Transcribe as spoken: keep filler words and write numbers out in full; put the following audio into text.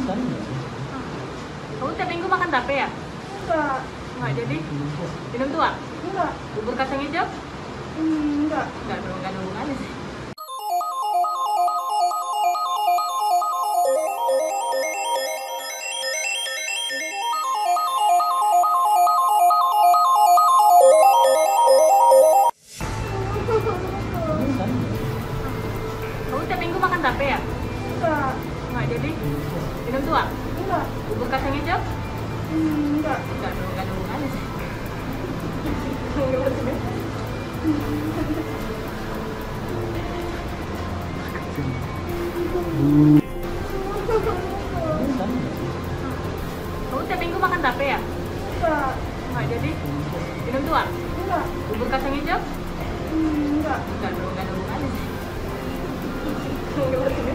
Sari nggak sih? Kamu tiap minggu makan tape ya? Enggak. Enggak jadi? Minum tua? Enggak. Bubur kacang hijau? Enggak. Enggak ada enggak ada hubungannya sih. Kamu tiap minggu makan tape ya? Enggak. Enggak jadi? Minum tua? Enggak. Bubur kacang hijau? Enggak. Enggak ada enggak ada hubungannya sih. Kamu tiap minggu makan tape ya? Enggak. Enggak jadi? Minum tua? Enggak. Bubur kacang hijau? Enggak. Enggak ada hubungannya sih.